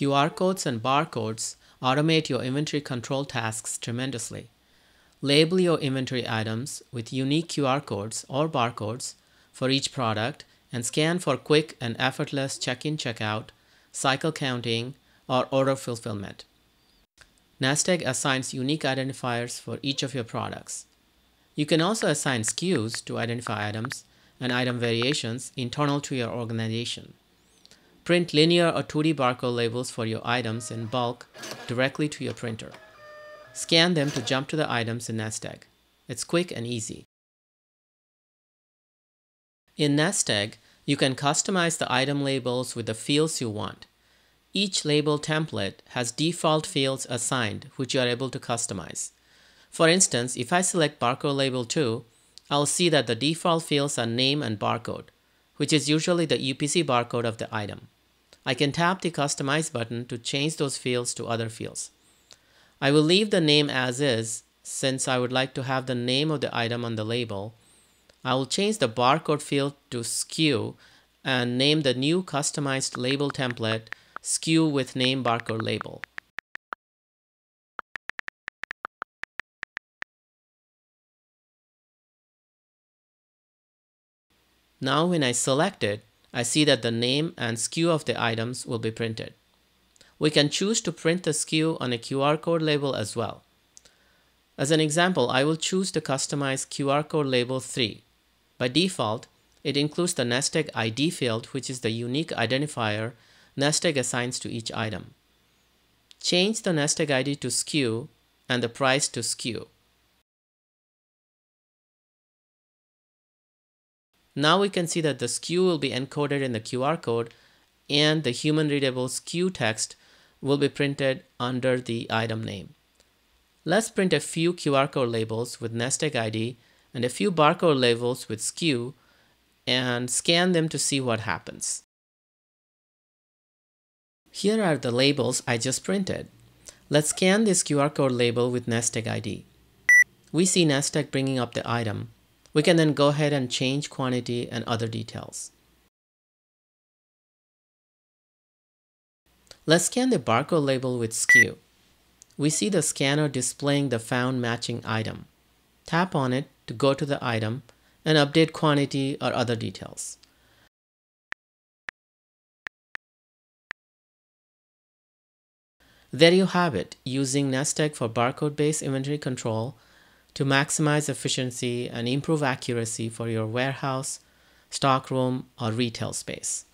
QR codes and barcodes automate your inventory control tasks tremendously. Label your inventory items with unique QR codes or barcodes for each product and scan for quick and effortless check-in, check-out, cycle counting, or order fulfillment. Nest Egg assigns unique identifiers for each of your products. You can also assign SKUs to identify items and item variations internal to your organization. Print linear or 2D barcode labels for your items in bulk directly to your printer. Scan them to jump to the items in Nest Egg. It's quick and easy. In Nest Egg, you can customize the item labels with the fields you want. Each label template has default fields assigned, which you are able to customize. For instance, if I select barcode label 2, I'll see that the default fields are name and barcode, which is usually the UPC barcode of the item. I can tap the Customize button to change those fields to other fields. I will leave the name as is, since I would like to have the name of the item on the label. I will change the barcode field to SKU and name the new customized label template SKU with name barcode label. Now when I select it, I see that the name and SKU of the items will be printed. We can choose to print the SKU on a QR code label as well. As an example, I will choose to customize QR code label 3. By default, it includes the Nest Egg ID field, which is the unique identifier Nest Egg assigns to each item. Change the Nest Egg ID to SKU and the price to SKU. Now we can see that the SKU will be encoded in the QR code and the human-readable SKU text will be printed under the item name. Let's print a few QR code labels with Nest Egg ID and a few barcode labels with SKU and scan them to see what happens. Here are the labels I just printed. Let's scan this QR code label with Nest Egg ID. We see Nest Egg bringing up the item. We can then go ahead and change quantity and other details. Let's scan the barcode label with SKU. We see the scanner displaying the found matching item. Tap on it to go to the item and update quantity or other details. There you have it, using Nest Egg for barcode-based inventory control to maximize efficiency and improve accuracy for your warehouse, stockroom, or retail space.